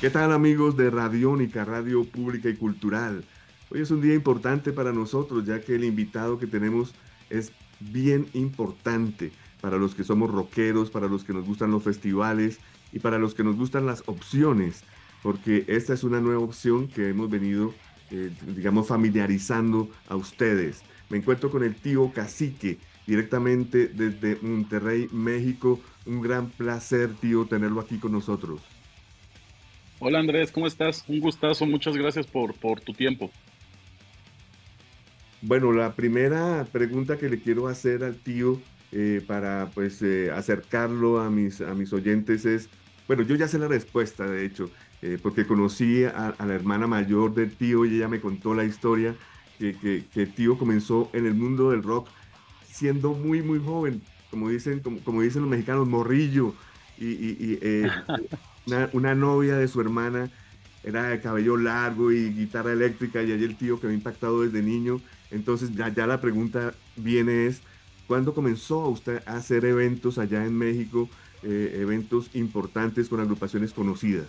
¿Qué tal, amigos de Radionica, Radio Pública y Cultural? Hoy es un día importante para nosotros, ya que el invitado que tenemos es bien importante para los que somos rockeros, para los que nos gustan los festivales y para los que nos gustan las opciones, porque esta es una nueva opción que hemos venido, digamos, familiarizando a ustedes. Me encuentro con el tío Cacique, directamente desde Monterrey, México. Un gran placer, tío, tenerlo aquí con nosotros. Hola, Andrés, ¿cómo estás? Un gustazo, muchas gracias por tu tiempo. Bueno, la primera pregunta que le quiero hacer al tío para pues acercarlo a mis oyentes es, bueno, yo ya sé la respuesta, de hecho, porque conocí a la hermana mayor del tío y ella me contó la historia que el tío comenzó en el mundo del rock siendo muy, muy joven, como dicen los mexicanos, morrillo, y una novia de su hermana era de cabello largo y guitarra eléctrica, y ahí el tío que me ha impactado desde niño. Entonces ya la pregunta viene es, ¿cuándo comenzó usted a hacer eventos allá en México, eventos importantes con agrupaciones conocidas?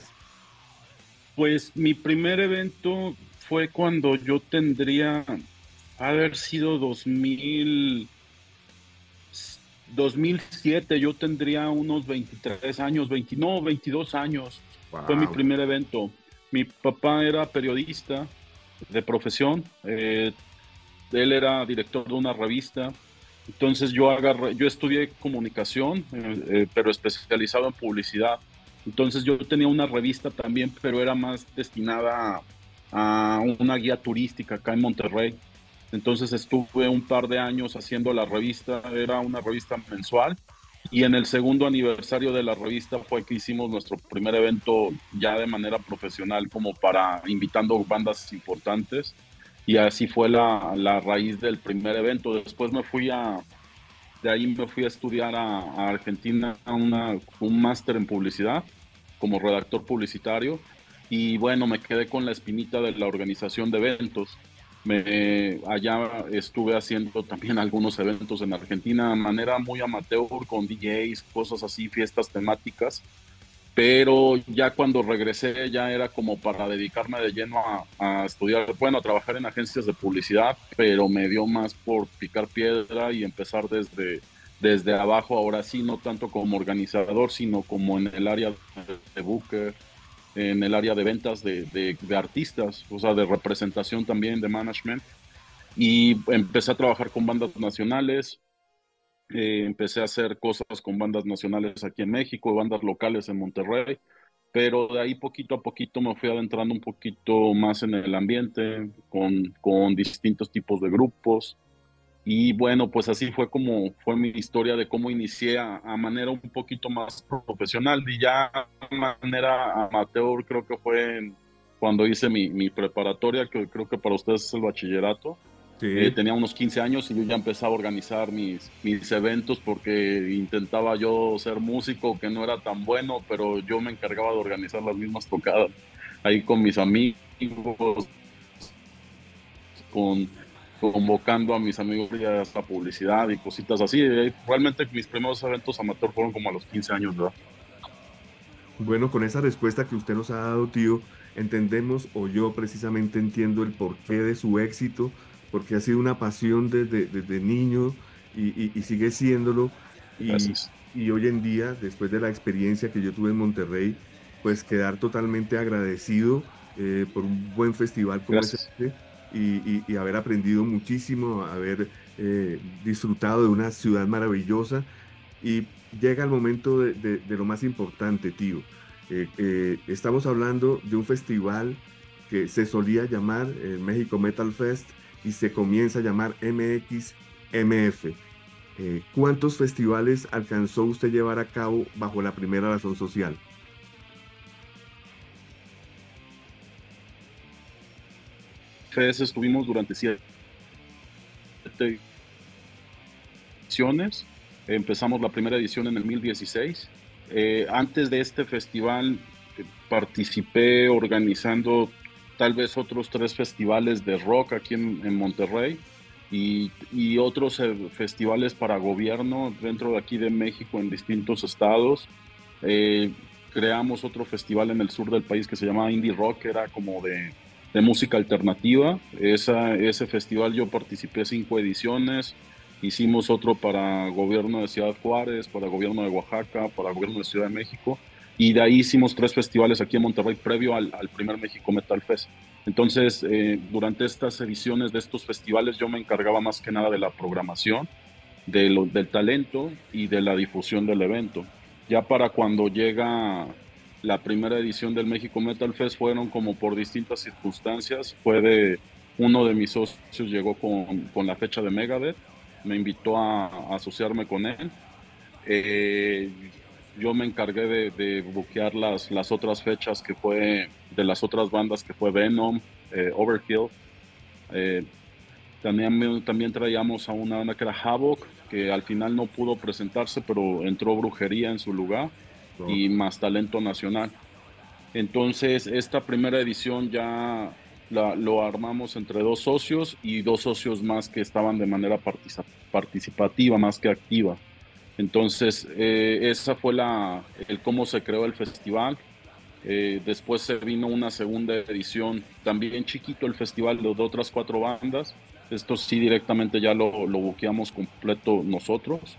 Pues mi primer evento fue cuando yo tendría, haber sido 2007, yo tendría unos 23 años, 22 años. Wow. Fue mi primer evento. Mi papá era periodista de profesión, él era director de una revista, entonces yo estudié comunicación, pero especializado en publicidad. Entonces yo tenía una revista también, pero era más destinada a una guía turística acá en Monterrey. Entonces estuve un par de años haciendo la revista, era una revista mensual, y en el segundo aniversario de la revista fue que hicimos nuestro primer evento ya de manera profesional, como para invitando bandas importantes, y así fue la raíz del primer evento. Después de ahí me fui a estudiar a Argentina a un máster en publicidad como redactor publicitario, y bueno, me quedé con la espinita de la organización de eventos. Allá estuve haciendo también algunos eventos en Argentina de manera muy amateur, con DJs, cosas así, fiestas temáticas, pero ya cuando regresé ya era como para dedicarme de lleno a estudiar, bueno, a trabajar en agencias de publicidad, pero me dio más por picar piedra y empezar desde abajo, ahora sí, no tanto como organizador, sino como en el área de booker, en el área de ventas de artistas, o sea, de representación también, de management. Y empecé a trabajar con bandas nacionales, empecé a hacer cosas con bandas nacionales aquí en México, bandas locales en Monterrey, pero de ahí poquito a poquito me fui adentrando un poquito más en el ambiente, con distintos tipos de grupos. Y bueno, pues así fue como fue mi historia de cómo inicié a manera un poquito más profesional, y ya de manera amateur creo que fue cuando hice mi preparatoria, que creo que para ustedes es el bachillerato. Sí. Tenía unos 15 años y yo ya empezaba a organizar mis eventos, porque intentaba yo ser músico, que no era tan bueno, pero yo me encargaba de organizar las mismas tocadas ahí con mis amigos, convocando a mis amigos a la publicidad y cositas así. Realmente mis primeros eventos amateur fueron como a los 15 años, ¿verdad? Bueno, con esa respuesta que usted nos ha dado, tío, entendemos, o yo precisamente entiendo el porqué de su éxito, porque ha sido una pasión desde niño y sigue siéndolo. Y hoy en día, después de la experiencia que yo tuve en Monterrey, pues quedar totalmente agradecido por un buen festival como este. Y haber aprendido muchísimo, haber disfrutado de una ciudad maravillosa, y llega el momento de lo más importante, tío. Estamos hablando de un festival que se solía llamar el México Metal Fest y se comienza a llamar MXMF. ¿Cuántos festivales alcanzó usted llevar a cabo bajo la primera razón social? Estuvimos durante 7 ediciones. Empezamos la primera edición en el 2016. Antes de este festival participé organizando tal vez otros 3 festivales de rock aquí en Monterrey, y otros festivales para gobierno dentro de aquí de México en distintos estados. creamos otro festival en el sur del país que se llamaba Indie Rock, que era como de música alternativa. Ese festival yo participé 5 ediciones. Hicimos otro para gobierno de Ciudad Juárez, para gobierno de Oaxaca, para gobierno de Ciudad de México. Y de ahí hicimos 3 festivales aquí en Monterrey previo al primer México Metal Fest. Entonces, durante estas ediciones de estos festivales yo me encargaba más que nada de la programación, del talento y de la difusión del evento. Ya para cuando llega la primera edición del México Metal Fest fueron como por distintas circunstancias. Uno de mis socios llegó con la fecha de Megadeth, me invitó a asociarme con él. Yo me encargué de buquear las otras fechas que fue de las otras bandas, que fue Venom, Overkill. También traíamos a una banda que era Havok, que al final no pudo presentarse, pero entró Brujería en su lugar, y más talento nacional. Entonces, esta primera edición ya lo armamos entre 2 socios y 2 socios más que estaban de manera participativa, más que activa. Entonces, esa fue el cómo se creó el festival. Después se vino una segunda edición, también chiquito el festival, de otras 4 bandas. Esto sí directamente ya lo buqueamos completo nosotros.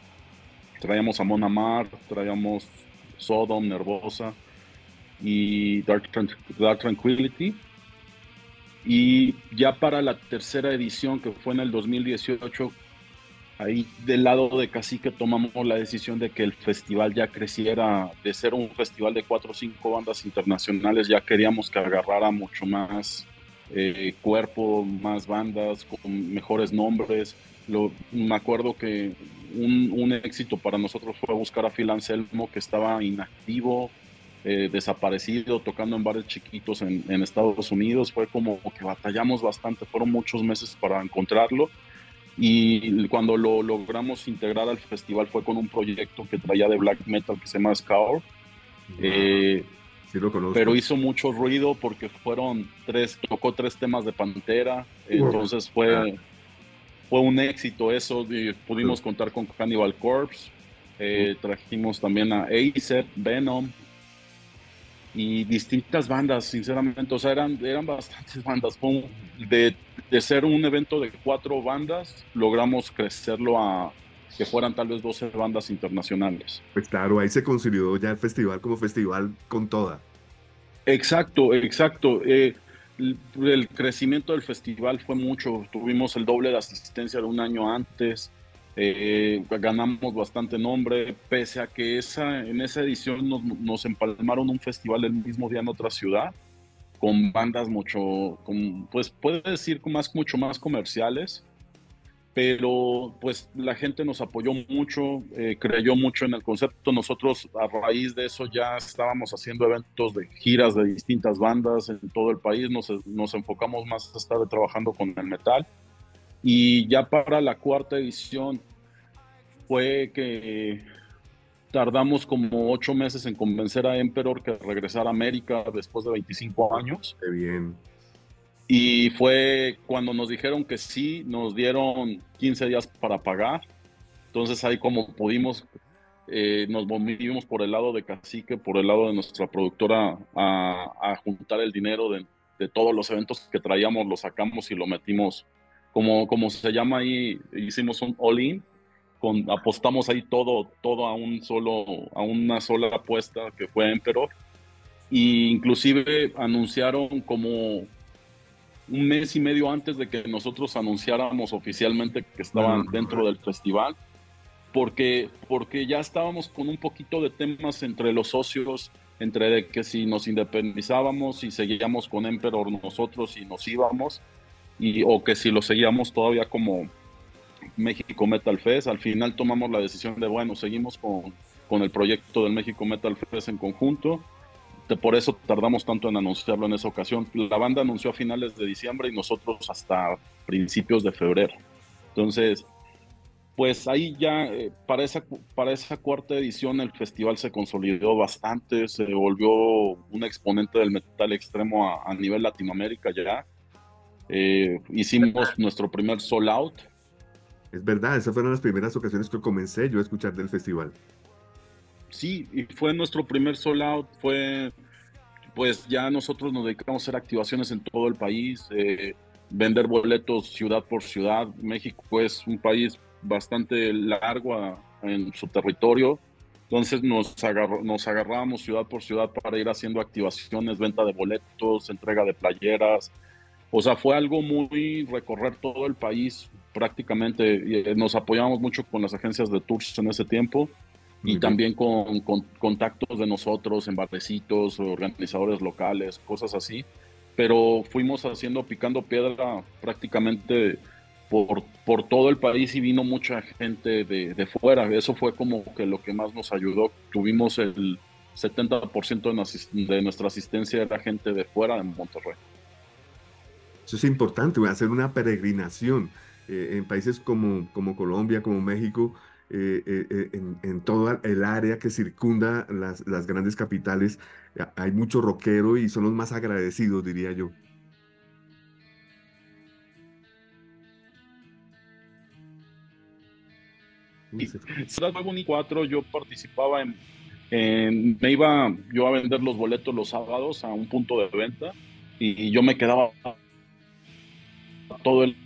Traíamos a Mona Mar, traíamos Sodom, Nervosa y Dark Tranquillity. Y ya para la tercera edición, que fue en el 2018, ahí del lado de Cacique tomamos la decisión de que el festival ya creciera, de ser un festival de 4 o 5 bandas internacionales, ya queríamos que agarrara mucho más cuerpo, más bandas, con mejores nombres. Me acuerdo que un éxito para nosotros fue buscar a Phil Anselmo, que estaba inactivo, desaparecido, tocando en bares chiquitos en Estados Unidos. Fue como que batallamos bastante, fueron muchos meses para encontrarlo. Y cuando lo logramos integrar al festival fue con un proyecto que traía de black metal que se llama Scour. Sí lo conozco. Pero hizo mucho ruido porque tocó 3 temas de Pantera. Entonces fue un éxito eso. Pudimos contar con Cannibal Corpse. Trajimos también a Acep, Venom y distintas bandas, sinceramente. O sea, eran bastantes bandas. De ser un evento de 4 bandas, logramos crecerlo a que fueran tal vez 12 bandas internacionales. Pues claro, ahí se consolidó ya el festival como festival con toda. Exacto. El crecimiento del festival fue mucho. Tuvimos el doble de asistencia de un año antes. Ganamos bastante nombre, pese a que en esa edición nos empalmaron un festival el mismo día en otra ciudad, con bandas mucho más comerciales, pero pues la gente nos apoyó mucho, creyó mucho en el concepto. Nosotros a raíz de eso ya estábamos haciendo eventos de giras de distintas bandas en todo el país, nos enfocamos más a estar trabajando con el metal. Y ya para la 4ª edición fue que tardamos como 8 meses en convencer a Emperor que regresara a América después de 25 años. ¡Qué bien! Y fue cuando nos dijeron que sí, nos dieron 15 días para pagar. Entonces ahí como pudimos, nos movimos por el lado de Cacique, por el lado de nuestra productora, a juntar el dinero de todos los eventos que traíamos, lo sacamos y lo metimos. Como se llama ahí, hicimos un all-in, apostamos ahí todo a una sola apuesta, que fue Emperor. Y inclusive anunciaron como 1 mes y medio antes de que nosotros anunciáramos oficialmente que estaban dentro del festival, porque ya estábamos con un poquito de temas entre los socios, entre que si nos independizábamos y seguíamos con Emperor nosotros y nos íbamos, o que si lo seguíamos todavía como México Metal Fest. Al final tomamos la decisión de, bueno, seguimos con el proyecto del México Metal Fest en conjunto. Por eso tardamos tanto en anunciarlo en esa ocasión. La banda anunció a finales de diciembre y nosotros hasta principios de febrero. Entonces, pues ahí ya para esa 4ª edición el festival se consolidó bastante, se volvió un exponente del metal extremo a nivel Latinoamérica ya. Hicimos nuestro primer sold out. Es verdad, esas fueron las primeras ocasiones que comencé yo a escuchar del festival. sí, y fue nuestro primer sold out, fue, pues ya nosotros nos dedicamos a hacer activaciones en todo el país, vender boletos ciudad por ciudad. México es un país bastante largo en su territorio, entonces nos agarramos ciudad por ciudad para ir haciendo activaciones, venta de boletos, entrega de playeras. O sea, fue algo muy recorrer todo el país prácticamente. Nos apoyamos mucho con las agencias de tours en ese tiempo y también con contactos de nosotros en barecitos, organizadores locales, cosas así. Pero fuimos haciendo, picando piedra prácticamente por todo el país y vino mucha gente de fuera. Eso fue como que lo que más nos ayudó. Tuvimos el 70% de nuestra asistencia era gente de fuera de Monterrey. Eso es importante, hacer una peregrinación en países como Colombia, como México, en todo el área que circunda las grandes capitales. Hay mucho rockero y son los más agradecidos, diría yo. Sí, Ciudad 4, yo participaba me iba yo a vender los boletos los sábados a un punto de venta y yo me quedaba todo el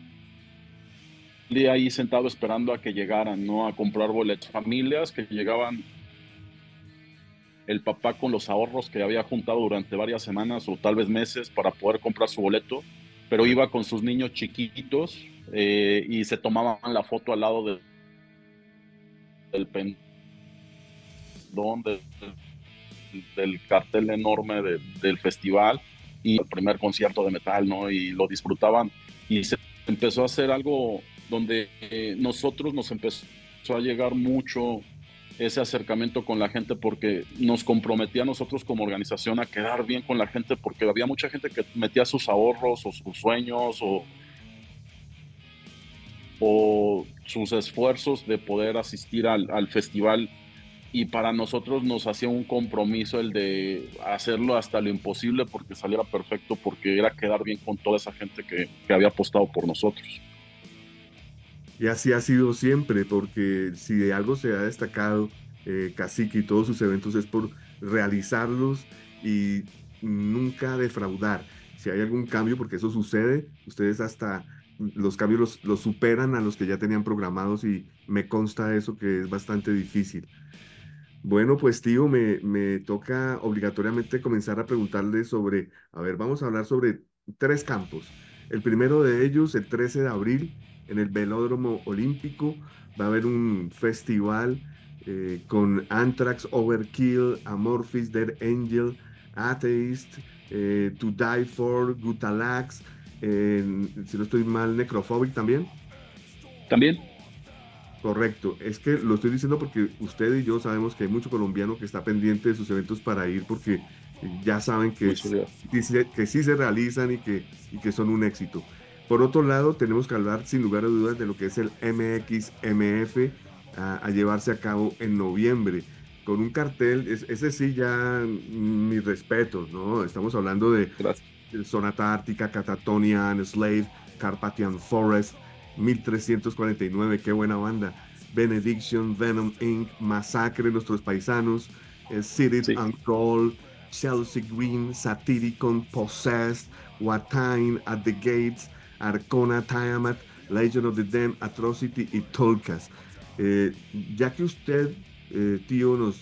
día ahí sentado esperando a que llegaran, ¿no? A comprar boletos. Familias que llegaban, el papá con los ahorros que había juntado durante varias semanas o tal vez meses para poder comprar su boleto, pero iba con sus niños chiquitos y se tomaban la foto al lado del pendón, del cartel enorme del festival y el primer concierto de metal, ¿no? Y lo disfrutaban. Y se empezó a hacer algo donde nosotros nos empezó a llegar mucho ese acercamiento con la gente, porque nos comprometía a nosotros como organización a quedar bien con la gente, porque había mucha gente que metía sus ahorros o sus sueños o sus esfuerzos de poder asistir al festival, y para nosotros nos hacía un compromiso el de hacerlo hasta lo imposible porque saliera perfecto, porque era quedar bien con toda esa gente que había apostado por nosotros. Y así ha sido siempre, porque si de algo se ha destacado Cacique y todos sus eventos es por realizarlos y nunca defraudar. Si hay algún cambio, porque eso sucede, ustedes hasta los cambios los superan a los que ya tenían programados, y me consta eso, que es bastante difícil. Bueno, pues tío, me toca obligatoriamente comenzar a preguntarle sobre, a ver, vamos a hablar sobre tres campos. El primero de ellos, el 13 de abril, en el Velódromo Olímpico, va a haber un festival con Anthrax, Overkill, Amorphis, Dead Angel, Atheist, To Die For, Gutalax, si no estoy mal, Necrophobic también. También. Correcto, es que lo estoy diciendo porque usted y yo sabemos que hay mucho colombiano que está pendiente de sus eventos para ir, porque ya saben que sí se realizan y que son un éxito. Por otro lado, tenemos que hablar sin lugar a dudas de lo que es el MXMF a llevarse a cabo en noviembre, con un cartel, ese sí ya mis respetos, ¿no? Estamos hablando de Sonata Ártica, Catatonian, Slave, Carpathian Forest, 1349, qué buena banda, Benediction, Venom Inc., Masacre, Nuestros Paisanos, Sit It and Roll, Chelsea Green, Satyricon, Possessed, Watine, At the Gates, Arcona, Tiamat, Legion of the Damned, Atrocity y Tolkas. Ya que usted, tío, nos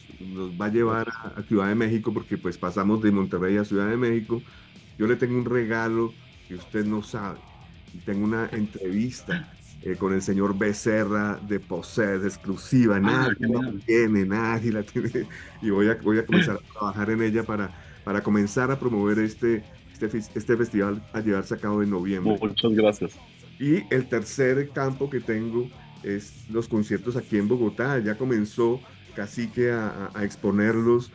va a llevar a Ciudad de México, porque pues pasamos de Monterrey a Ciudad de México, yo le tengo un regalo que usted no sabe. Tengo una entrevista con el señor Becerra de Possessed, exclusiva, nadie la tiene, y voy a comenzar a trabajar en ella para comenzar a promover este festival a llevarse a cabo en noviembre. Muchas gracias. Y el tercer campo que tengo es los conciertos aquí en Bogotá. Ya comenzó Cacique a exponerlos,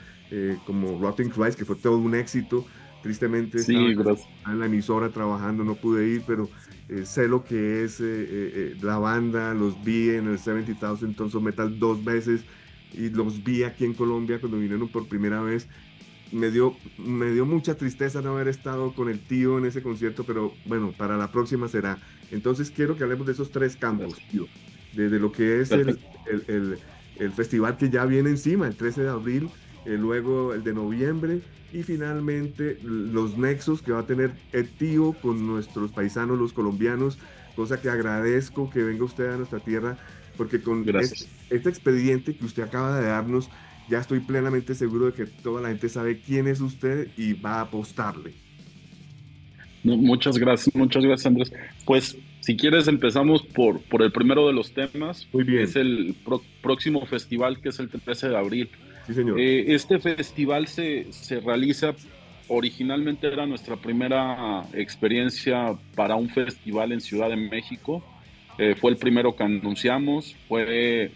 como Rotting Christ, que fue todo un éxito. Tristemente estaba en la emisora trabajando, no pude ir, pero sé lo que es la banda. Los vi en el 70,000 Tons of Metal 2 veces, y los vi aquí en Colombia cuando vinieron por primera vez. Me dio mucha tristeza no haber estado con el tío en ese concierto, pero bueno, para la próxima será. Entonces quiero que hablemos de esos tres campos, tío, de lo que es el, el, el, el festival que ya viene encima, el 13 de abril, luego el de noviembre, y finalmente los nexos que va a tener el tío con nuestros paisanos, los colombianos, cosa que agradezco que venga usted a nuestra tierra, porque con este expediente que usted acaba de darnos, ya estoy plenamente seguro de que toda la gente sabe quién es usted y va a apostarle. No, muchas gracias, Andrés. Pues, si quieres, empezamos por el primero de los temas. Muy bien. Es el próximo festival, que es el 13 de abril. Sí, señor. Este festival se realiza, originalmente era nuestra primera experiencia para un festival en Ciudad de México. Fue el primero que anunciamos, fue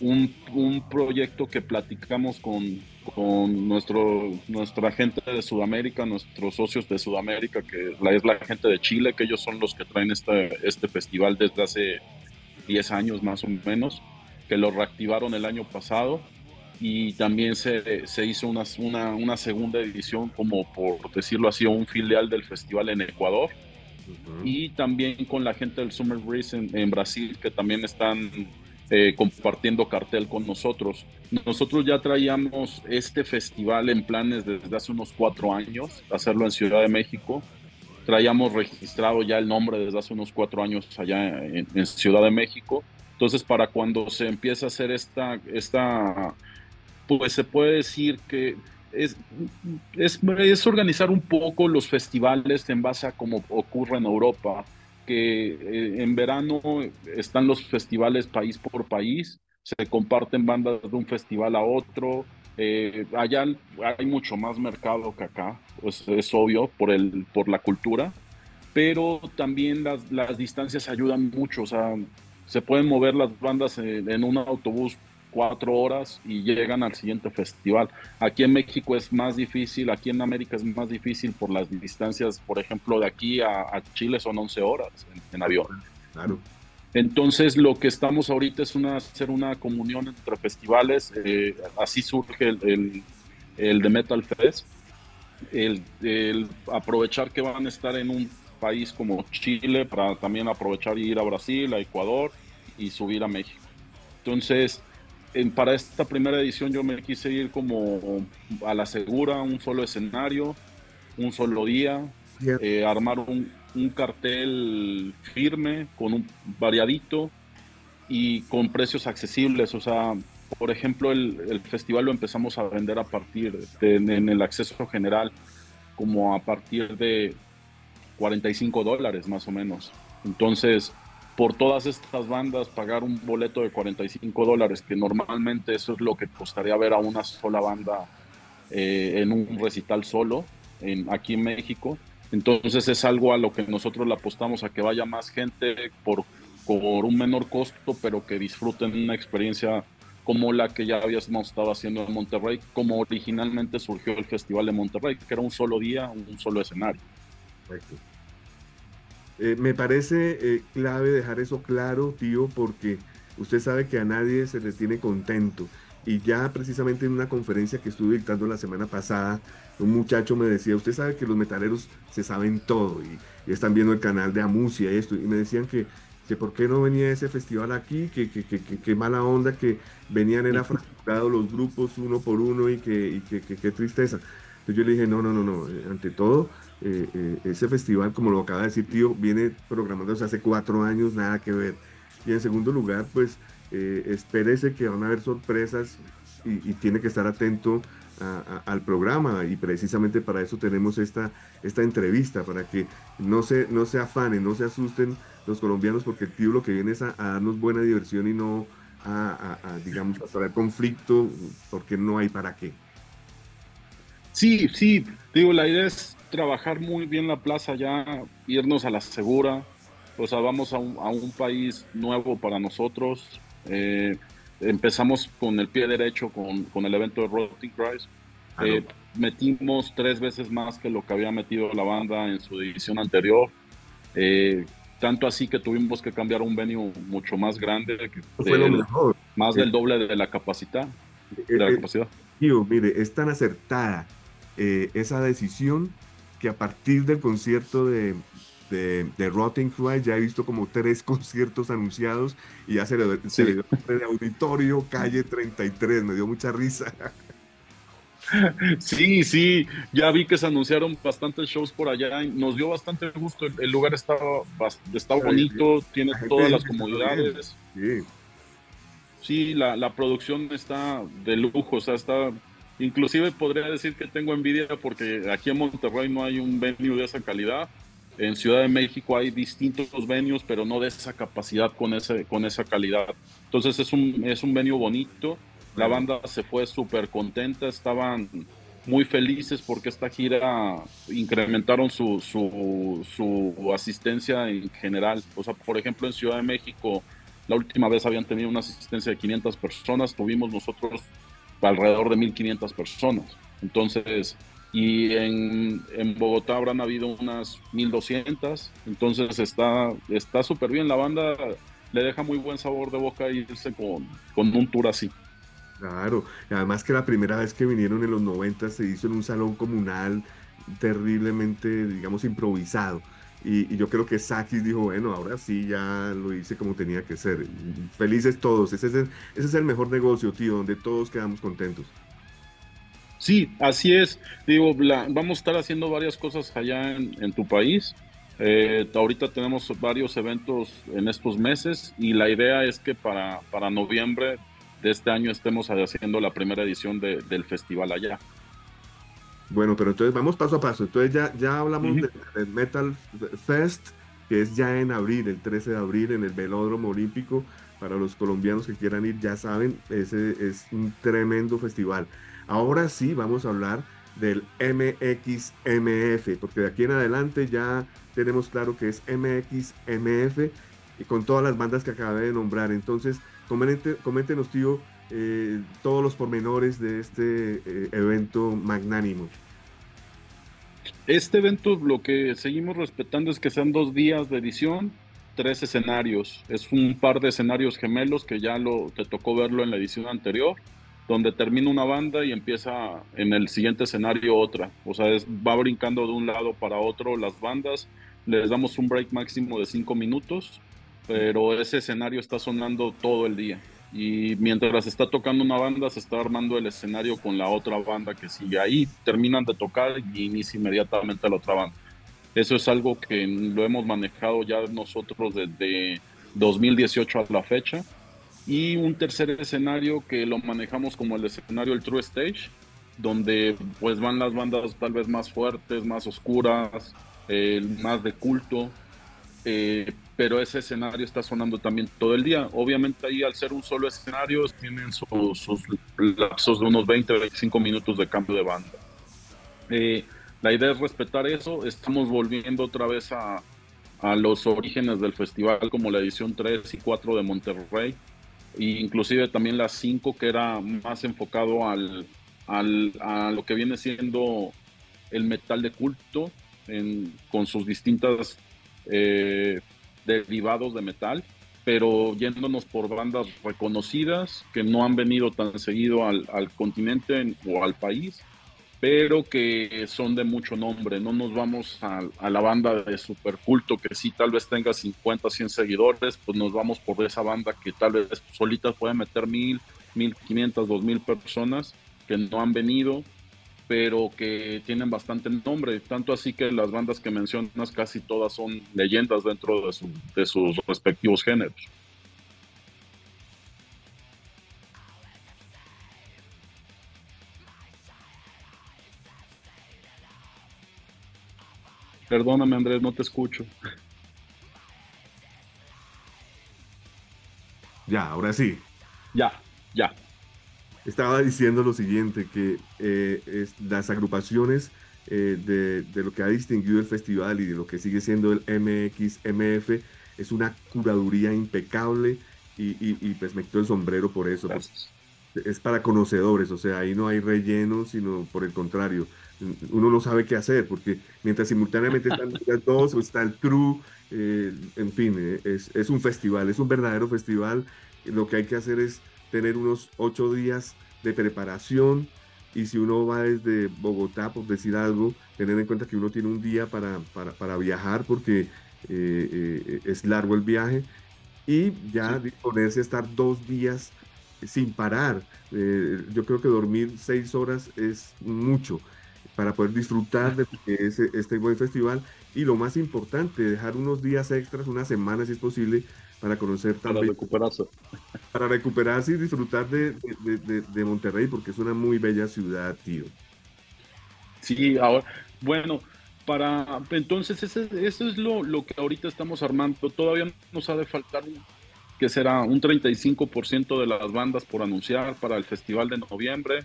un proyecto que platicamos con nuestra gente de Sudamérica, nuestros socios de Sudamérica, que es la gente de Chile, que ellos son los que traen este festival desde hace 10 años más o menos, que lo reactivaron el año pasado, y también se hizo una segunda edición, como por decirlo así, un filial del festival en Ecuador. Y también con la gente del Summer Breeze en Brasil, que también están compartiendo cartel con nosotros. Nosotros ya traíamos este festival en planes desde hace unos 4 años, hacerlo en Ciudad de México. Traíamos registrado ya el nombre desde hace unos 4 años allá en Ciudad de México. Entonces, para cuando se empieza a hacer esta, pues se puede decir que es organizar un poco los festivales en base a como ocurre en Europa, que en verano están los festivales país por país, se comparten bandas de un festival a otro. Allá hay mucho más mercado que acá, pues es obvio por la cultura, pero también las distancias ayudan mucho. O sea, se pueden mover las bandas en un autobús 4 horas y llegan al siguiente festival. Aquí en México es más difícil, aquí en América es más difícil por las distancias. Por ejemplo, de aquí a Chile son 11 horas en avión. Claro. Entonces, lo que estamos ahorita es hacer una comunión entre festivales. Así surge el de Metal Fest. El aprovechar que van a estar en un país como Chile, para también aprovechar y ir a Brasil, a Ecuador y subir a México. Entonces, para esta primera edición yo me quise ir como a la segura, un solo escenario, un solo día, armar un cartel firme, con un variadito y con precios accesibles. O sea, por ejemplo, el festival lo empezamos a vender a partir en el acceso general, como a partir de $45 más o menos. Entonces, por todas estas bandas, pagar un boleto de $45, que normalmente eso es lo que costaría ver a una sola banda en un recital solo aquí en México. Entonces es algo a lo que nosotros le apostamos, a que vaya más gente por un menor costo, pero que disfruten una experiencia como la que ya habíamos estado haciendo en Monterrey, como originalmente surgió el Festival de Monterrey, que era un solo día, un solo escenario. Perfecto. Me parece clave dejar eso claro, tío, porque usted sabe que a nadie se le tiene contento. Y ya precisamente en una conferencia que estuve dictando la semana pasada, un muchacho me decía, usted sabe que los metaleros se saben todo y están viendo el canal de Amusia y esto. Y me decían que por qué no venía ese festival aquí, que mala onda, que venían era fracturados los grupos uno por uno y que tristeza. Entonces yo le dije, no, ante todo, ese festival, como lo acaba de decir tío, viene programándose hace 4 años, nada que ver. Y en segundo lugar, pues espérese que van a haber sorpresas y tiene que estar atento al programa, y precisamente para eso tenemos esta entrevista, para que no se afanen, no se asusten los colombianos, porque el tío lo que viene es a darnos buena diversión y no digamos, a traer conflicto, porque no hay para qué. Sí, digo, la idea es trabajar muy bien la plaza ya, irnos a la segura. O sea, vamos a un país nuevo para nosotros. Empezamos con el pie derecho con el evento de Rotting Christ. Metimos 3 veces más que lo que había metido la banda en su edición anterior. Tanto así que tuvimos que cambiar un venue mucho más grande, más del doble de la capacidad. Tío, mire, es tan acertada esa decisión que a partir del concierto de de Rotting Christ, ya he visto como 3 conciertos anunciados y ya se le dio el auditorio Calle 33, me dio mucha risa. Sí, sí, ya vi que se anunciaron bastantes shows por allá, nos dio bastante gusto, el lugar está bonito, tiene todas las comodidades. Sí, sí, la producción está de lujo, o sea, está... Inclusive podría decir que tengo envidia porque aquí en Monterrey no hay un venue de esa calidad. En Ciudad de México hay distintos venues, pero no de esa capacidad, con esa calidad. Entonces es un venue bonito. La banda se fue súper contenta, estaban muy felices porque esta gira incrementaron su asistencia en general. O sea, por ejemplo, en Ciudad de México la última vez habían tenido una asistencia de 500 personas, tuvimos nosotros alrededor de 1.500 personas. Entonces, y en Bogotá habrán habido unas 1.200, entonces está súper bien, la banda le deja muy buen sabor de boca irse con un tour así. Claro, y además que la primera vez que vinieron en los 90 se hizo en un salón comunal terriblemente, digamos, improvisado, y yo creo que Sakis dijo, bueno, ahora sí ya lo hice como tenía que ser, felices todos, ese es el mejor negocio, tío, donde todos quedamos contentos. Sí, así es, digo, vamos a estar haciendo varias cosas allá en tu país. Ahorita tenemos varios eventos en estos meses y la idea es que para noviembre de este año estemos haciendo la primera edición del festival allá. Bueno, pero entonces vamos paso a paso. Entonces ya hablamos del Metal Fest, que es ya en abril, el 13 de abril, en el Velódromo Olímpico. Para los colombianos que quieran ir, ya saben, ese es un tremendo festival. Ahora sí vamos a hablar del MXMF, porque de aquí en adelante ya tenemos claro que es MXMF, y con todas las bandas que acabé de nombrar. Entonces, coméntenos, tío, todos los pormenores de este evento magnánimo. Este evento, lo que seguimos respetando es que sean 2 días de edición, 3 escenarios. Es un par de escenarios gemelos que ya te tocó verlo en la edición anterior, donde termina una banda y empieza en el siguiente escenario otra. O sea, va brincando de un lado para otro las bandas. Les damos un break máximo de 5 minutos, pero ese escenario está sonando todo el día. Y mientras está tocando una banda, se está armando el escenario con la otra banda que sigue ahí. Terminan de tocar y inicia inmediatamente la otra banda. Eso es algo que lo hemos manejado ya nosotros desde 2018 a la fecha. Y un tercer escenario que lo manejamos como el escenario, el True Stage, donde pues van las bandas tal vez más fuertes, más oscuras, más de culto. Pero ese escenario está sonando también todo el día. Obviamente ahí, al ser un solo escenario, tienen sus lapsos de unos 20 o 25 minutos de cambio de banda. La idea es respetar eso. Estamos volviendo otra vez a los orígenes del festival, como la edición 3 y 4 de Monterrey, e inclusive también la 5, que era más enfocado a lo que viene siendo el metal de culto, con sus distintas... derivados de metal, pero yéndonos por bandas reconocidas que no han venido tan seguido al continente o al país, pero que son de mucho nombre. No nos vamos a la banda de superculto que sí tal vez tenga 50, 100 seguidores, pues nos vamos por esa banda que tal vez solita puede meter 1.000, 1.500, 2.000 personas que no han venido, pero que tienen bastante nombre, tanto así que las bandas que mencionas casi todas son leyendas dentro de sus respectivos géneros. Perdóname, Andrés, no te escucho. Ya, ahora sí. Ya. Estaba diciendo lo siguiente, que las agrupaciones de lo que ha distinguido el festival y de lo que sigue siendo el MXMF es una curaduría impecable y pues me quito el sombrero por eso. Pues, es para conocedores, o sea, ahí no hay relleno, sino por el contrario. Uno no sabe qué hacer, porque mientras simultáneamente están las dos, o está el crew, en fin, es un festival, es un verdadero festival. Lo que hay que hacer es tener unos 8 días de preparación, y si uno va desde Bogotá, por decir algo, tener en cuenta que uno tiene un día para viajar, porque es largo el viaje, y ya disponerse a estar 2 días sin parar. Yo creo que dormir 6 horas es mucho para poder disfrutar de este buen festival, y lo más importante, dejar unos días extras, una semana si es posible, para conocer también, para recuperarse y disfrutar de Monterrey, porque es una muy bella ciudad, tío. Sí, ahora, bueno, entonces eso es lo que ahorita estamos armando. Todavía nos ha de faltar, que será un 35% de las bandas por anunciar para el festival de noviembre.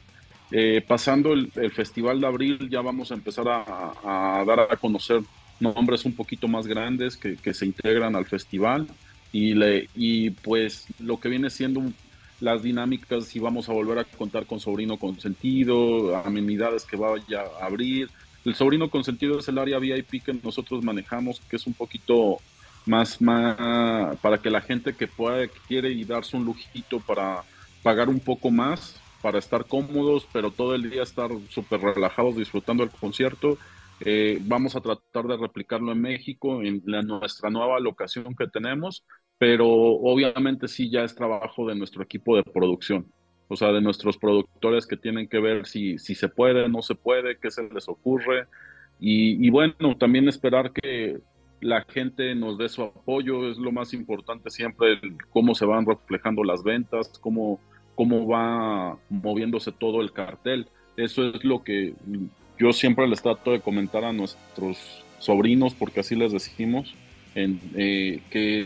Pasando el festival de abril, ya vamos a empezar a dar a conocer nombres un poquito más grandes que se integran al festival, y pues lo que viene siendo las dinámicas, si vamos a volver a contar con Sobrino Consentido, amenidades que vaya a abrir. El Sobrino Consentido es el área VIP que nosotros manejamos, que es un poquito más para que la gente que pueda, que quiere y darse un lujito para pagar un poco más, para estar cómodos, pero todo el día estar súper relajados disfrutando el concierto. Vamos a tratar de replicarlo en México, en nuestra nueva locación que tenemos, pero obviamente sí ya es trabajo de nuestro equipo de producción, o sea, de nuestros productores, que tienen que ver si se puede, no se puede, qué se les ocurre, y bueno, también esperar que la gente nos dé su apoyo. Es lo más importante siempre, cómo se van reflejando las ventas, cómo va moviéndose todo el cartel. Eso es lo que yo siempre les trato de comentar a nuestros sobrinos, porque así les decimos, que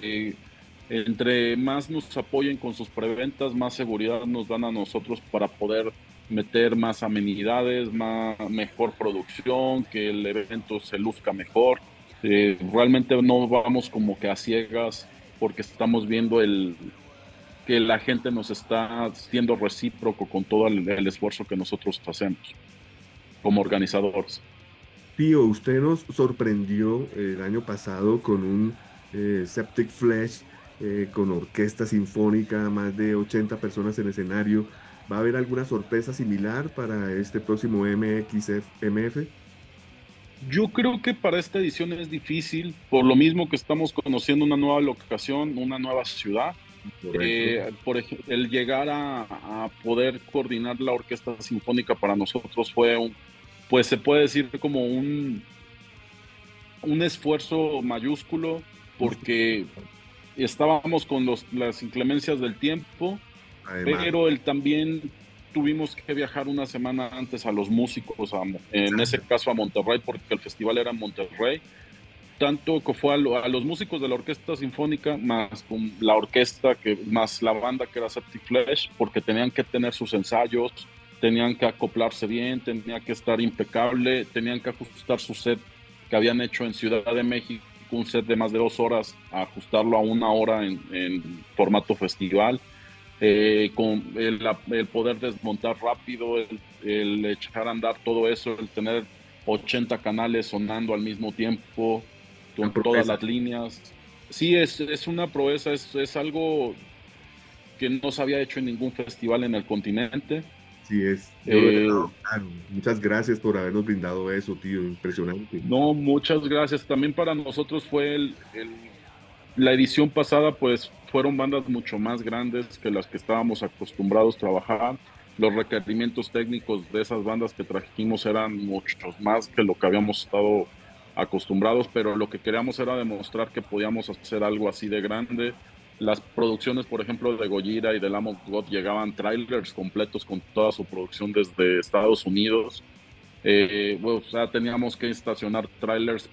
entre más nos apoyen con sus preventas, más seguridad nos dan a nosotros para poder meter más amenidades, mejor producción, que el evento se luzca mejor. Realmente no vamos como que a ciegas, porque estamos viendo que la gente nos está siendo recíproco con todo el esfuerzo que nosotros hacemos como organizadores. Tío, usted nos sorprendió el año pasado con un Septicflesh con orquesta sinfónica, más de 80 personas en escenario. ¿Va a haber alguna sorpresa similar para este próximo MXMF? Yo creo que para esta edición es difícil, por lo mismo que estamos conociendo una nueva locación, una nueva ciudad. Por ejemplo, el llegar a poder coordinar la orquesta sinfónica para nosotros fue pues se puede decir como un esfuerzo mayúsculo, porque estábamos con las inclemencias del tiempo. Ay, pero también tuvimos que viajar una semana antes a los músicos, en ese caso a Monterrey, porque el festival era en Monterrey. Tanto que fue a los músicos de la orquesta sinfónica, más con la orquesta, más la banda que era Septicflesh, porque tenían que tener sus ensayos, tenían que acoplarse bien, tenían que estar impecable, tenían que ajustar su set que habían hecho en Ciudad de México, un set de más de 2 horas, ajustarlo a 1 hora en formato festival. Con el poder desmontar rápido, el echar a andar todo eso, el tener 80 canales sonando al mismo tiempo, con todas las líneas. Sí, es una proeza, es algo que no se había hecho en ningún festival en el continente. Sí, es. Claro. Muchas gracias por habernos brindado eso, tío, impresionante. No, muchas gracias. También para nosotros fue la edición pasada, pues fueron bandas mucho más grandes que las que estábamos acostumbrados a trabajar. Los requerimientos técnicos de esas bandas que trajimos eran muchos más que lo que habíamos estado acostumbrados, pero lo que queríamos era demostrar que podíamos hacer algo así de grande. Las producciones, por ejemplo, de Gojira y de Lamb of God, llegaban trailers completos con toda su producción desde Estados Unidos. Bueno, o sea, teníamos que estacionar trailers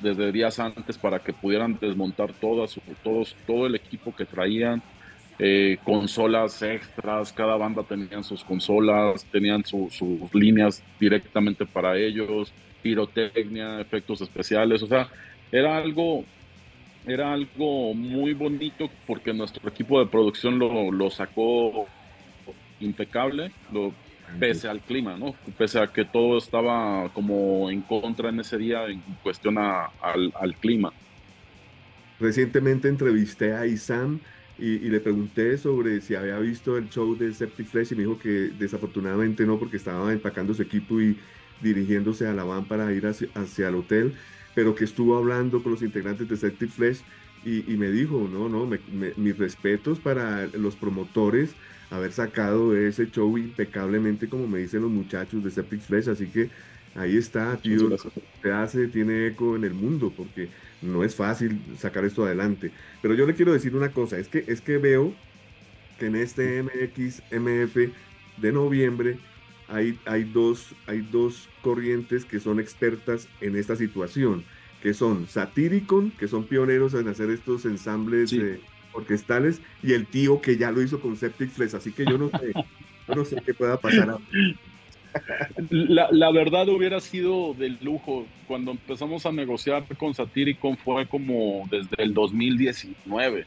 desde días antes para que pudieran desmontar todo el equipo que traían. Consolas extras, cada banda tenía sus consolas, tenían sus líneas directamente para ellos, pirotecnia, efectos especiales. O sea, era algo muy bonito, porque nuestro equipo de producción lo sacó impecable, pese al clima, ¿no? Pese a que todo estaba como en contra en ese día en cuestión al clima. Recientemente entrevisté a Isam y le pregunté sobre si había visto el show de Septicflesh, y me dijo que desafortunadamente no, porque estaba empacando su equipo y dirigiéndose a la van para ir hacia el hotel, pero que estuvo hablando con los integrantes de Septicflesh y me dijo, mis respetos para los promotores, haber sacado ese show impecablemente, como me dicen los muchachos de Septicflesh, así que ahí está, tío, se hace, tiene eco en el mundo, porque no es fácil sacar esto adelante. Pero yo le quiero decir una cosa, es que veo que en este MXMF de noviembre hay dos corrientes que son expertas en esta situación, que son Satyricon, que son pioneros en hacer estos ensambles orquestales, y el tío que ya lo hizo con Septicflesh, así que yo no sé qué pueda pasar ahora. La verdad hubiera sido del lujo. Cuando empezamos a negociar con Satyricon fue como desde el 2019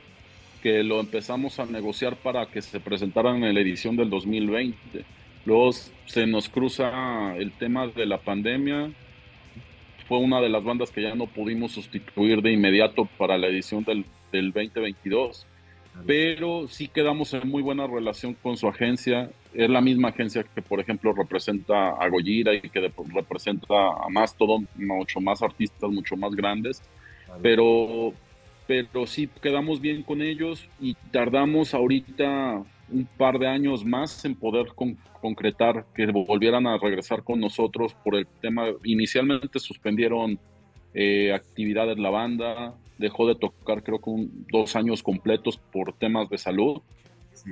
que lo empezamos a negociar para que se presentaran en la edición del 2020. Luego se nos cruza el tema de la pandemia, fue una de las bandas que ya no pudimos sustituir de inmediato para la edición del 2022, pero sí quedamos en muy buena relación con su agencia. Es la misma agencia que, por ejemplo, representa a Gojira y que representa a Mastodon, mucho más artistas, mucho más grandes, pero sí quedamos bien con ellos y tardamos ahorita un par de años más en poder concretar que volvieran a regresar con nosotros por el tema. Inicialmente suspendieron actividades la banda, dejó de tocar creo que 2 años completos por temas de salud,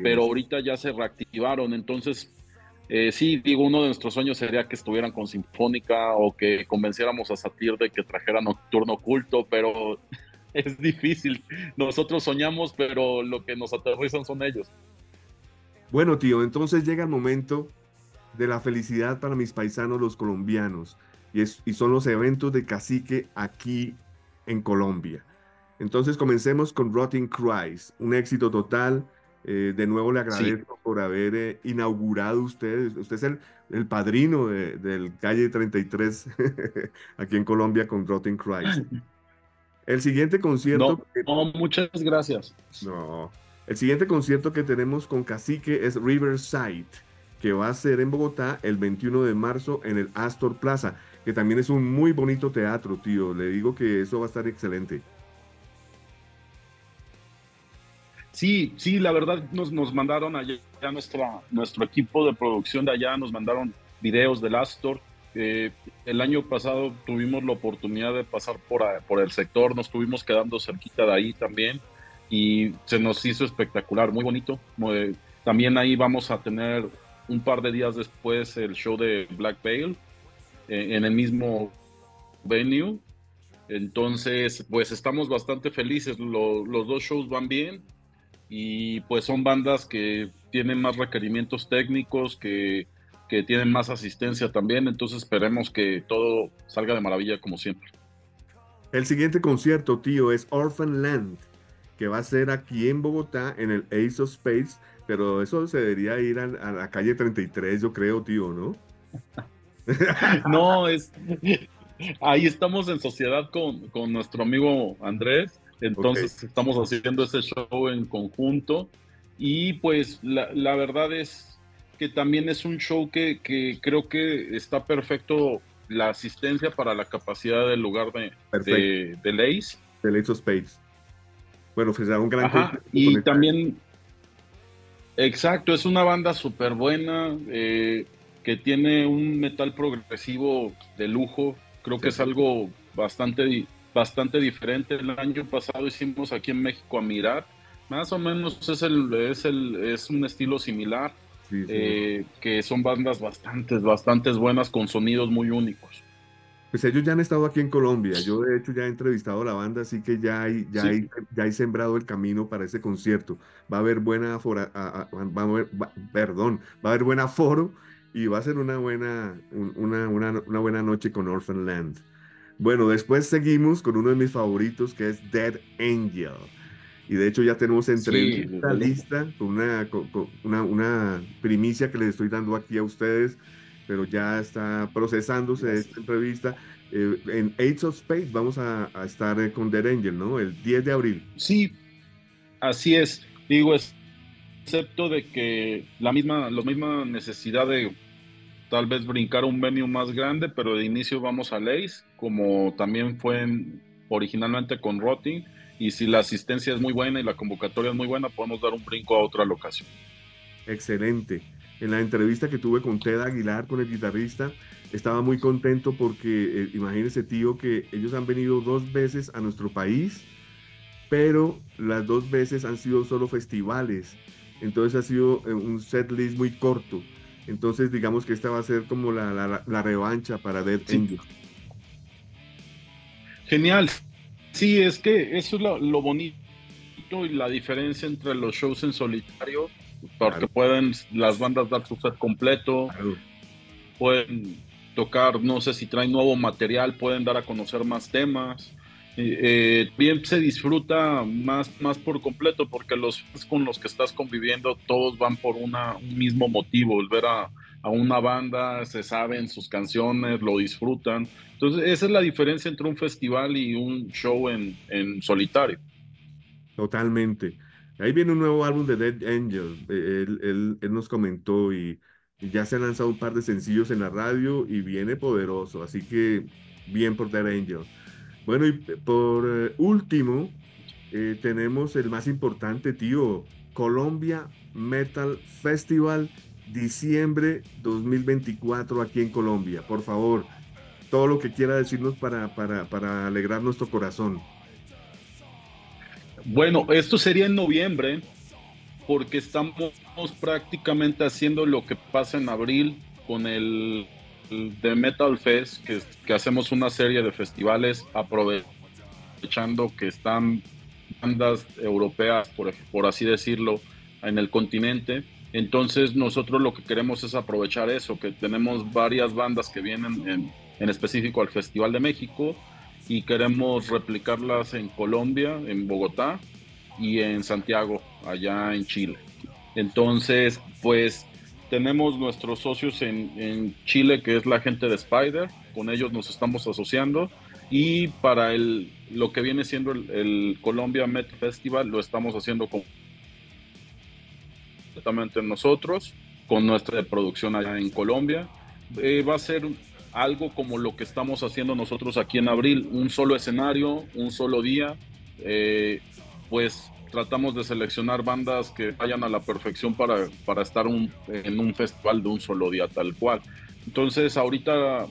pero ahorita ya se reactivaron. Entonces uno de nuestros sueños sería que estuvieran con Sinfónica o que convenciéramos a Satyr de que trajera Nocturno Oculto, pero es difícil. Nosotros soñamos, pero lo que nos aterrizan son ellos. Bueno, tío, entonces llega el momento de la felicidad para mis paisanos los colombianos, y son los eventos de Cacique aquí en Colombia. Entonces comencemos con Rotting Christ, un éxito total. De nuevo le agradezco por haber inaugurado ustedes. Usted es el padrino del Calle 33 aquí en Colombia con Rotting Christ. El siguiente concierto... muchas gracias. El siguiente concierto que tenemos con Cacique es Riverside, que va a ser en Bogotá el 21 de marzo en el Astor Plaza, que también es un muy bonito teatro, tío. Le digo que eso va a estar excelente. Sí, la verdad nos mandaron allá, nuestro equipo de producción de allá nos mandaron videos del Astor. El año pasado tuvimos la oportunidad de pasar por el sector, nos estuvimos quedando cerquita de ahí también y se nos hizo espectacular, muy bonito. También ahí vamos a tener un par de días después el show de Black Veil en el mismo venue. Entonces, pues estamos bastante felices, los 2 shows van bien y pues son bandas que tienen más requerimientos técnicos, que tienen más asistencia también, entonces esperemos que todo salga de maravilla como siempre. El siguiente concierto, tío, es Orphan Land, que va a ser aquí en Bogotá, en el Ace of Spades, pero eso se debería ir a la calle 33, yo creo, tío, ¿no? Ahí estamos en sociedad con nuestro amigo Andrés, entonces estamos haciendo ese show en conjunto y pues la verdad es que también es un show que creo que está perfecto la asistencia para la capacidad del lugar de Lace. De Lace of Spades. Bueno, pues será un gran... Ajá, y también, exacto, es una banda súper buena que tiene un metal progresivo de lujo. Creo que es algo bastante diferente. El año pasado hicimos aquí en México a Mirar. Más o menos es un estilo similar, que son bandas bastante buenas con sonidos muy únicos. Pues ellos ya han estado aquí en Colombia. Yo de hecho ya he entrevistado a la banda, así que ya hay sembrado el camino para ese concierto. Va a haber buen aforo. Y va a ser una buena noche con Orphan Land. Bueno, después seguimos con uno de mis favoritos, que es Dead Angel. Y de hecho ya tenemos entrevista lista, con una primicia que les estoy dando aquí a ustedes, pero ya está procesándose esta entrevista. En Eight of Spades vamos a estar con Dead Angel, ¿no? El 10 de abril. Sí, así es. Digo, excepto de que la misma necesidad de tal vez brincar un venue más grande, pero de inicio vamos a Leis, como también fue originalmente con Rotting, y si la asistencia es muy buena y la convocatoria es muy buena, podemos dar un brinco a otra locación. Excelente. En la entrevista que tuve con Ted Aguilar, con el guitarrista, estaba muy contento porque, imagínese, tío, que ellos han venido 2 veces a nuestro país, pero las 2 veces han sido solo festivales, entonces ha sido un setlist muy corto. Entonces digamos que esta va a ser como la revancha para Dead Angel. Genial. Sí, es que eso es lo bonito y la diferencia entre los shows en solitario, porque pueden las bandas dar su set completo, pueden tocar, no sé si traen nuevo material, pueden dar a conocer más temas. Bien, se disfruta más por completo, porque los fans con los que estás conviviendo todos van por un mismo motivo, volver a una banda, se saben sus canciones, lo disfrutan. Entonces esa es la diferencia entre un festival y un show en solitario. Totalmente. Ahí viene un nuevo álbum de Dead Angel, él nos comentó, y ya se han lanzado un par de sencillos en la radio y viene poderoso, así que bien por Dead Angel. Bueno, y por último, tenemos el más importante, tío, Colombia Metal Festival, diciembre 2024 aquí en Colombia. Por favor, todo lo que quiera decirnos para alegrar nuestro corazón. Bueno, esto sería en noviembre, porque estamos prácticamente haciendo lo que pasa en abril con el de Metal Fest, que hacemos una serie de festivales aprovechando que están bandas europeas, por así decirlo, en el continente. Entonces nosotros lo que queremos es aprovechar eso, que tenemos varias bandas que vienen en específico al Festival de México, y queremos replicarlas en Colombia, en Bogotá y en Santiago, allá en Chile. Entonces, pues tenemos nuestros socios en Chile, que es la gente de Spider, con ellos nos estamos asociando, y para lo que viene siendo el Colombia Metal Festival lo estamos haciendo completamente nosotros, con nuestra producción allá en Colombia. Va a ser algo como lo que estamos haciendo nosotros aquí en abril, un solo escenario, un solo día. Pues tratamos de seleccionar bandas que vayan a la perfección para estar en un festival de un solo día tal cual. Entonces ahorita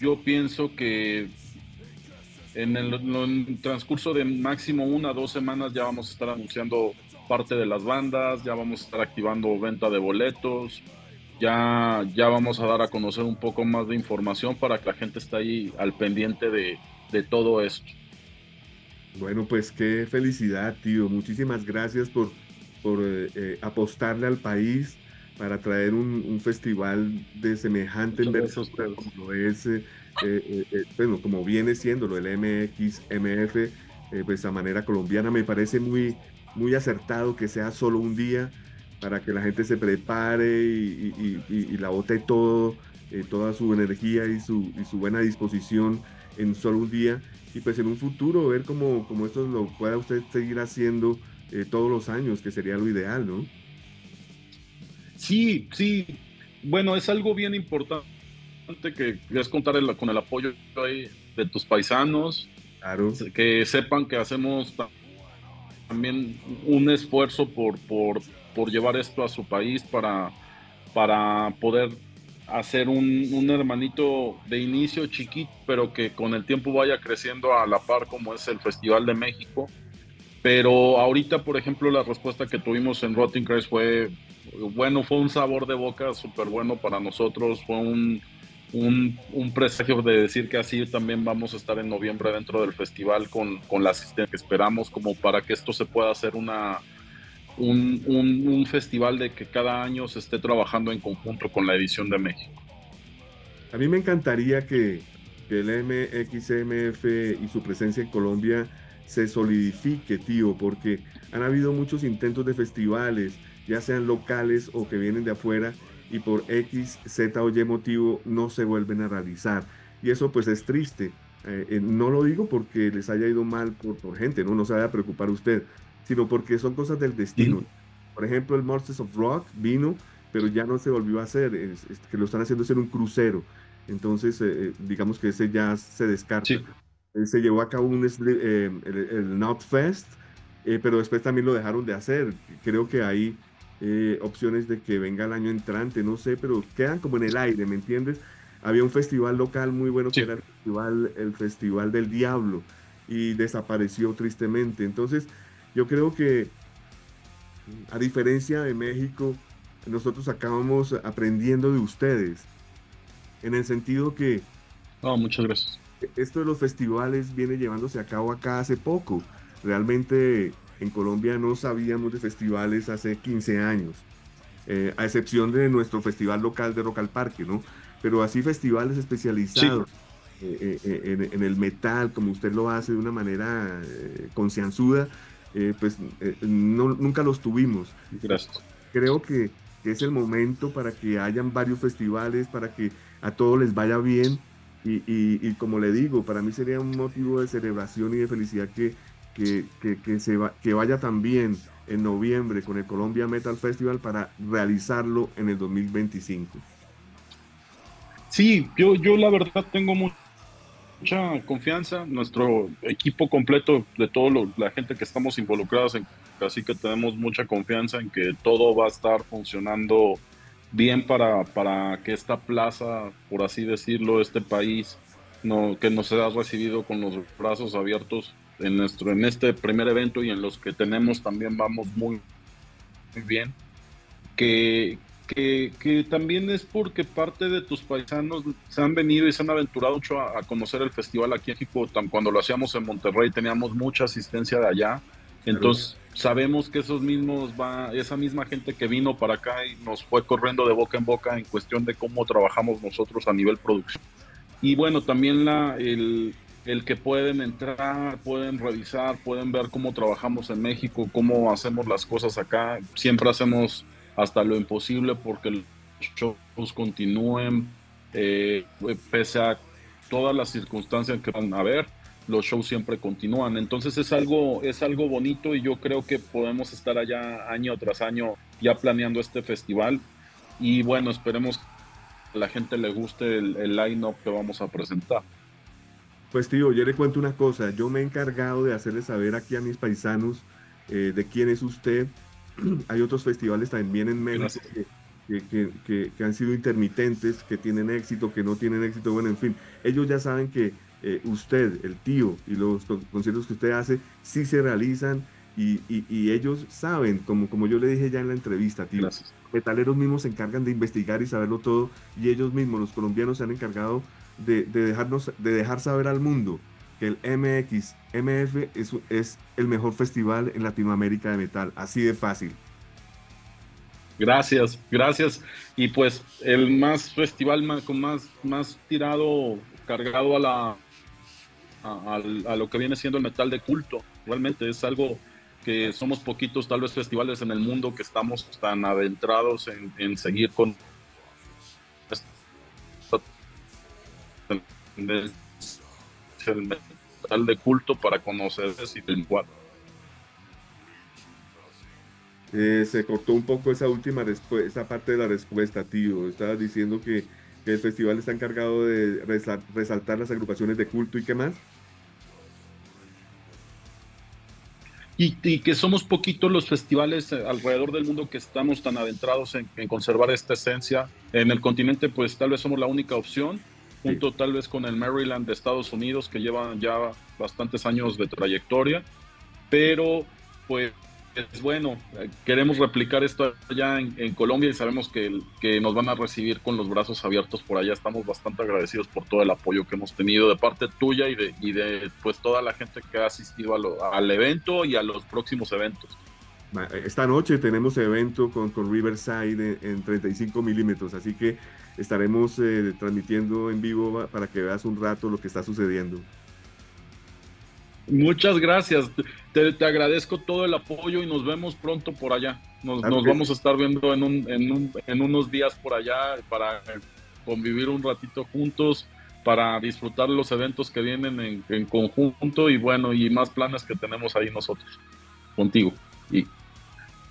yo pienso que en el transcurso de máximo 1 a 2 semanas ya vamos a estar anunciando parte de las bandas, ya vamos a estar activando venta de boletos, ya vamos a dar a conocer un poco más de información para que la gente esté ahí al pendiente de todo esto. Bueno, pues qué felicidad, tío. Muchísimas gracias por apostarle al país para traer un festival de semejante envergadura como es, bueno, como viene siendo lo del MXMF, pues a manera colombiana. Me parece muy, muy acertado que sea solo un día para que la gente se prepare y la bote todo, toda su energía y su buena disposición en solo un día. Y pues en un futuro ver cómo esto lo pueda usted seguir haciendo todos los años, que sería lo ideal, ¿no? Sí, bueno, es algo bien importante que es contar con el apoyo de tus paisanos, claro, que sepan que hacemos también un esfuerzo por llevar esto a su país para poder hacer un hermanito de inicio chiquito, pero que con el tiempo vaya creciendo a la par como es el Festival de México. Pero ahorita, por ejemplo, la respuesta que tuvimos en Rotting Christ fue un sabor de boca súper bueno para nosotros, fue un presagio de decir que así también vamos a estar en noviembre dentro del festival con la asistencia que esperamos, como para que esto se pueda hacer un festival de que cada año se esté trabajando en conjunto con la edición de México. A mí me encantaría que el MXMF y su presencia en Colombia se solidifique, tío, porque han habido muchos intentos de festivales, ya sean locales o que vienen de afuera, y por X, Z o Y motivo no se vuelven a realizar. Y eso pues es triste. No lo digo porque les haya ido mal por gente, no se vaya a preocupar usted, sino porque son cosas del destino. Por ejemplo, el Monsters of Rock vino pero ya no se volvió a hacer, que lo están haciendo hacer un crucero, entonces digamos que ese ya se descarta. Sí. Se llevó a cabo el Not Fest, pero después también lo dejaron de hacer. Creo que hay opciones de que venga el año entrante, no sé, pero quedan como en el aire, ¿me entiendes? Había un festival local muy bueno, sí, que era el Festival del Diablo, y desapareció tristemente. Entonces yo creo que, a diferencia de México, nosotros acabamos aprendiendo de ustedes, en el sentido que... Oh, muchas gracias. Esto de los festivales viene llevándose a cabo acá hace poco. Realmente en Colombia no sabíamos de festivales hace 15 años, a excepción de nuestro festival local de Rock al Parque, ¿no? Pero así festivales especializados, sí, en el metal, como usted lo hace de una manera concienzuda, pues nunca los tuvimos. Gracias. Creo que es el momento para que hayan varios festivales, para que a todos les vaya bien. Y como le digo, para mí sería un motivo de celebración y de felicidad que vaya también en noviembre con el Colombia Metal Festival para realizarlo en el 2025. Sí, yo la verdad tengo mucha confianza. Nuestro equipo completo, de toda la gente que estamos involucrados en Cacique, tenemos mucha confianza en que todo va a estar funcionando bien para que esta plaza, por así decirlo, este país, que nos ha recibido con los brazos abiertos en este primer evento, y en los que tenemos también vamos muy, muy bien. Que también es porque parte de tus paisanos se han venido y se han aventurado mucho a conocer el festival aquí en México. Cuando lo hacíamos en Monterrey teníamos mucha asistencia de allá, entonces sabemos que esa misma gente que vino para acá y nos fue corriendo de boca en boca en cuestión de cómo trabajamos nosotros a nivel producción. Y bueno, también el que pueden entrar, pueden revisar, pueden ver cómo trabajamos en México, cómo hacemos las cosas acá. Siempre hacemos hasta lo imposible porque los shows continúen, pese a todas las circunstancias que van a haber, los shows siempre continúan. Entonces es algo bonito, y yo creo que podemos estar allá año tras año ya planeando este festival. Y bueno, esperemos que a la gente le guste el line-up que vamos a presentar. Pues tío, yo le cuento una cosa, yo me he encargado de hacerles saber aquí a mis paisanos de quién es usted. Hay otros festivales también en México que han sido intermitentes, que tienen éxito, que no tienen éxito, bueno, en fin, ellos ya saben que usted, el tío, y los conciertos que usted hace sí se realizan, y ellos saben, como yo le dije ya en la entrevista, tío, gracias, metaleros mismos se encargan de investigar y saberlo todo, y ellos mismos, los colombianos, se han encargado de dejar saber al mundo que el MXMF es el mejor festival en Latinoamérica de metal, así de fácil. Gracias, y pues el más festival más tirado, cargado a lo que viene siendo el metal de culto. Realmente es algo que somos poquitos, tal vez, festivales en el mundo que estamos tan adentrados en seguir con esta el metal de culto para conocerse. Se cortó un poco esa última esa parte de la respuesta, tío. Estabas diciendo que el festival está encargado de resaltar las agrupaciones de culto, ¿y qué más? Y que somos poquitos los festivales alrededor del mundo que estamos tan adentrados en conservar esta esencia. En el continente, pues tal vez somos la única opción. Sí. Junto tal vez con el Maryland de Estados Unidos, que llevan ya bastantes años de trayectoria, pero pues bueno, queremos replicar esto allá en Colombia, y sabemos que nos van a recibir con los brazos abiertos por allá. Estamos bastante agradecidos por todo el apoyo que hemos tenido de parte tuya y de pues toda la gente que ha asistido al evento y a los próximos eventos. Esta noche tenemos evento con Riverside en 35 milímetros, así que estaremos transmitiendo en vivo para que veas un rato lo que está sucediendo. Muchas gracias, te agradezco todo el apoyo, y nos vemos pronto por allá. Nos vamos a estar viendo en unos días por allá para convivir un ratito juntos, para disfrutar los eventos que vienen en conjunto, y bueno, y más planes que tenemos ahí nosotros contigo.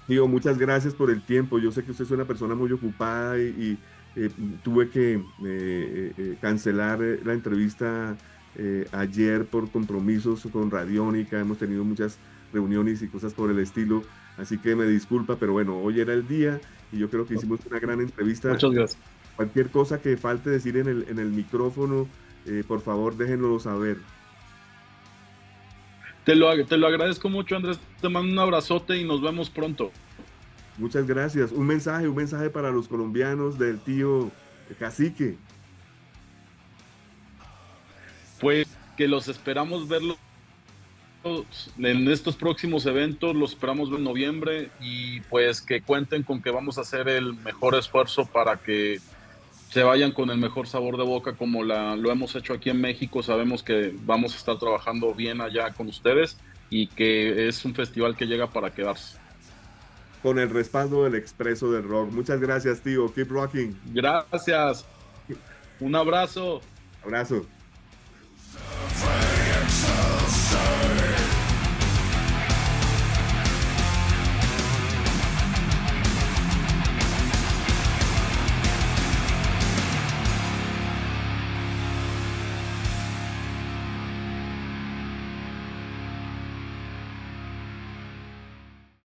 Digo, muchas gracias por el tiempo. Yo sé que usted es una persona muy ocupada y tuve que cancelar la entrevista ayer por compromisos con Radionica. Hemos tenido muchas reuniones y cosas por el estilo, así que me disculpa, pero bueno, hoy era el día y yo creo que hicimos una gran entrevista. Muchas gracias. Cualquier cosa que falte decir en el micrófono, por favor déjenlo saber. Te lo agradezco mucho, Andrés. Te mando un abrazote y nos vemos pronto. Muchas gracias. Un mensaje para los colombianos del tío Cacique. Pues que los esperamos verlos en estos próximos eventos, los esperamos en noviembre, y pues que cuenten con que vamos a hacer el mejor esfuerzo para que se vayan con el mejor sabor de boca, como lo hemos hecho aquí en México. Sabemos que vamos a estar trabajando bien allá con ustedes y que es un festival que llega para quedarse. Con el respaldo del Expreso del Rock. Muchas gracias, tío. Keep rocking. Gracias. Un abrazo. Abrazo.